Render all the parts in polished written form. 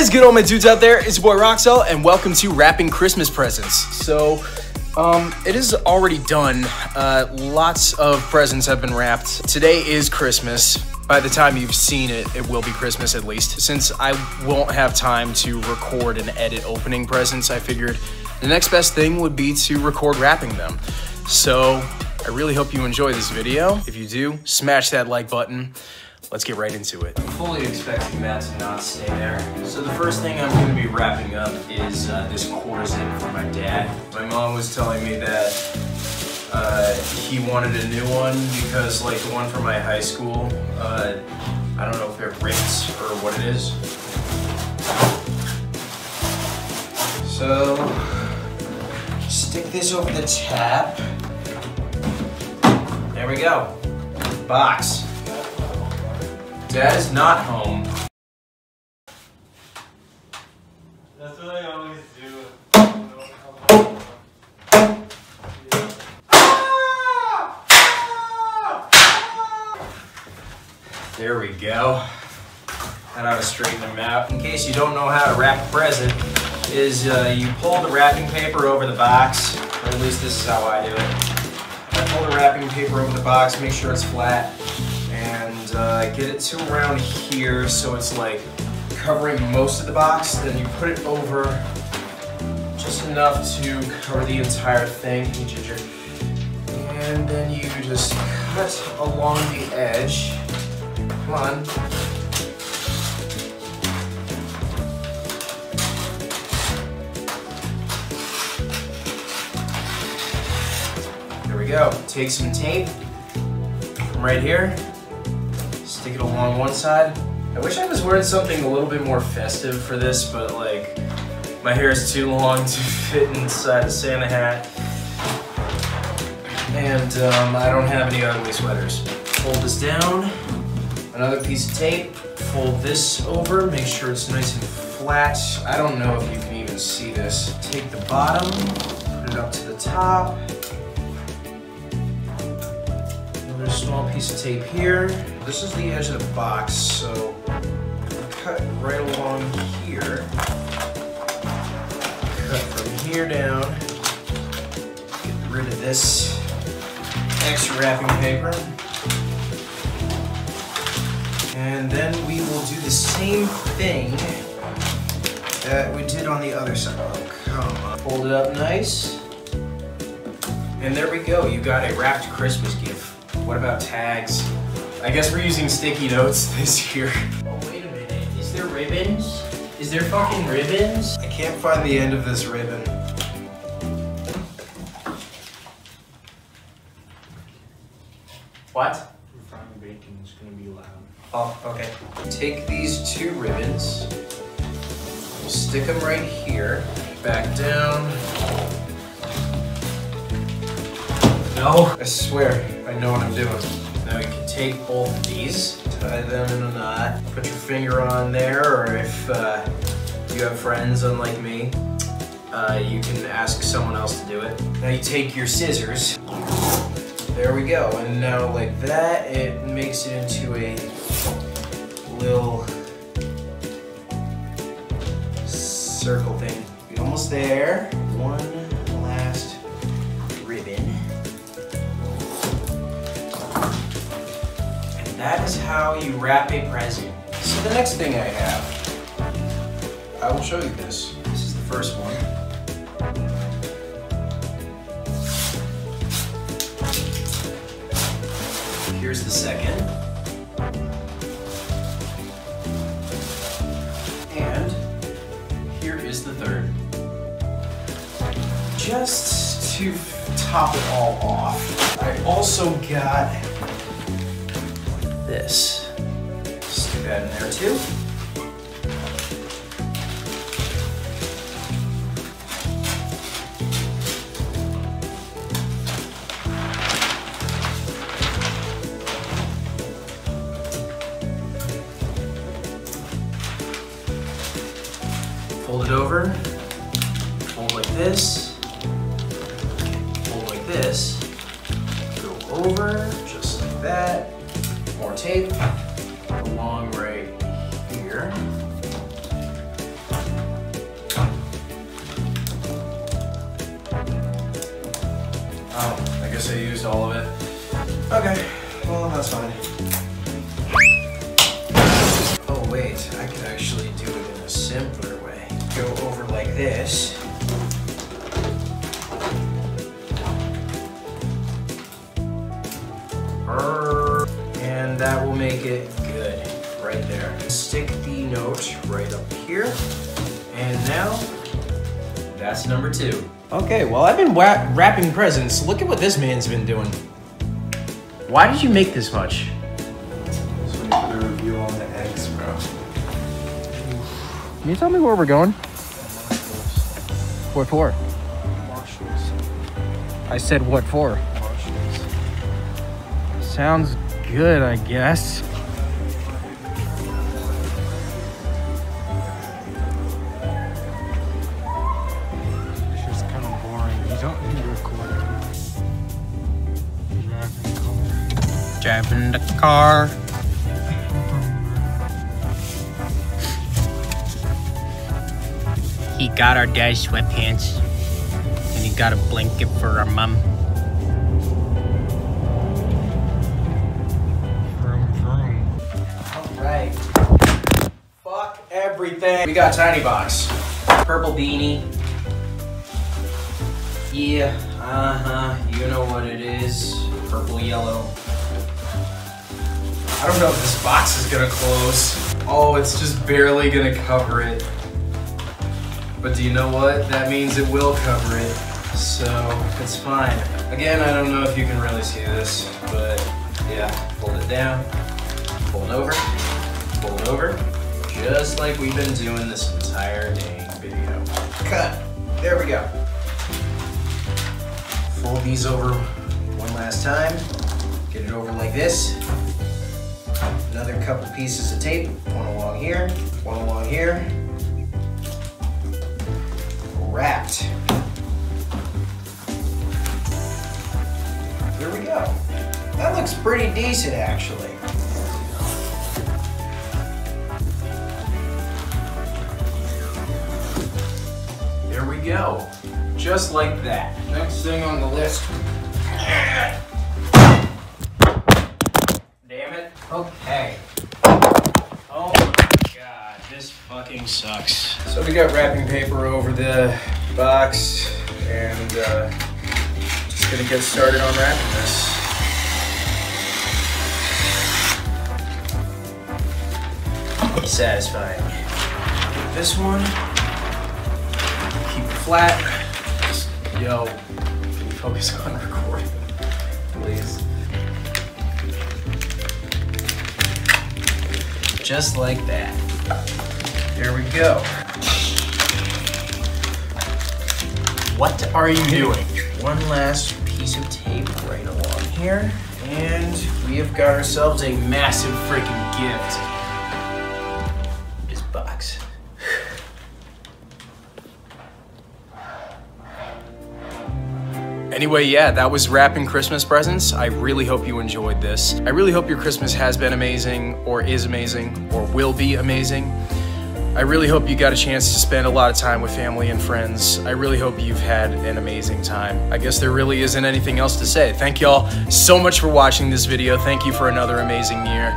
What is good, all my dudes out there? It's your boy Roxalt, and welcome to Wrapping Christmas Presents. So, it is already done. Lots of presents have been wrapped. Today is Christmas. By the time you've seen it, it will be Christmas at least. Since I won't have time to record and edit opening presents, I figured the next best thing would be to record wrapping them. So, I really hope you enjoy this video. If you do, smash that like button. Let's get right into it. I'm fully expecting that to not stay there. So the first thing I'm going to be wrapping up is this corset for my dad. My mom was telling me that he wanted a new one because, like, the one from my high school, I don't know if it rips or what it is. So stick this over the tap. There we go. Box. Dad is not home. That's what I always do. There we go. That ought to straighten them out. In case you don't know how to wrap a present, is you pull the wrapping paper over the box, or at least this is how I do it. I pull the wrapping paper over the box, make sure it's flat, and get it to around here so it's like covering most of the box. Then you put it over just enough to cover the entire thing. Hey, Ginger. And then you just cut along the edge. Come on. There we go. Take some tape from right here. Stick it along one side. I wish I was wearing something a little bit more festive for this, but like, my hair is too long to fit inside a Santa hat. And I don't have any ugly sweaters. Fold this down, another piece of tape, fold this over, make sure it's nice and flat. I don't know if you can even see this. Take the bottom, put it up to the top. Another small piece of tape here. This is the edge of the box, so cut right along here. Cut from here down. Get rid of this extra wrapping paper. And then we will do the same thing that we did on the other side. Oh, come on. Fold it up nice. And there we go. You got a wrapped Christmas gift. What about tags? I guess we're using sticky notes this year. Oh, wait a minute. Is there ribbons? Is there fucking ribbons? I can't find the end of this ribbon. What? We're frying bacon. It's gonna be loud. Oh, okay. Take these two ribbons. We'll stick them right here. Back down. No. I swear, I know what I'm doing. Now you can take both of these, tie them in a knot, put your finger on there, or if you have friends unlike me, you can ask someone else to do it. Now you take your scissors, there we go, and now like that, it makes it into a little circle thing. You're almost there. One last ribbon. That is how you wrap a present. So the next thing I have, I will show you this. This is the first one. Here's the second. And here is the third. Just to top it all off, I also got this. Stick that in there too. Fold it over. Fold like this. Fold like this. Go over just like that. More tape along right here. Oh, I guess I used all of it. Okay, well, that's fine. Oh wait, I could actually do it in a simpler way. Go over like this. And that will make it good right there. Stick the note right up here. And now, that's number two. Okay, well, I've been wrapping presents. Look at what this man's been doing. Why did you make this much? Let's wait for the review on the eggs, bro. Can you tell me where we're going? What for? Marshalls. I said what for? Marshalls. Sounds good, I guess. Driving the car. He got our dad's sweatpants, and he got a blanket for our mom. Vroom, vroom. All right. Fuck everything. We got Tiny Box. Purple beanie. Yeah, you know what it is. Purple, yellow. I don't know if this box is gonna close. Oh, it's just barely gonna cover it. But do you know what? That means it will cover it. So, it's fine. Again, I don't know if you can really see this, but yeah, fold it down, fold over, just like we've been doing this entire dang video. Cut, there we go. Fold these over one last time, get it over like this. Another couple pieces of tape, one along here, wrapped. Here we go. That looks pretty decent, actually. There we go, just like that. Next thing on the list. Okay. Oh my god, this fucking sucks. So we got wrapping paper over the box, and just gonna get started on wrapping this. Satisfying. This one, keep it flat. Just, yo, can you focus on recording, please? Just like that. There we go. What are you doing? One last piece of tape right along here. And we have got ourselves a massive freaking gift. This box. Anyway, yeah, that was wrapping Christmas presents. I really hope you enjoyed this. I really hope your Christmas has been amazing, or is amazing, or will be amazing. I really hope you got a chance to spend a lot of time with family and friends. I really hope you've had an amazing time. I guess there really isn't anything else to say. Thank y'all so much for watching this video. Thank you for another amazing year.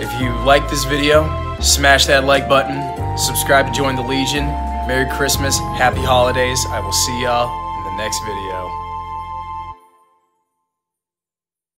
If you like this video, smash that like button, subscribe to join the Legion. Merry Christmas, happy holidays. I will see y'all in the next video.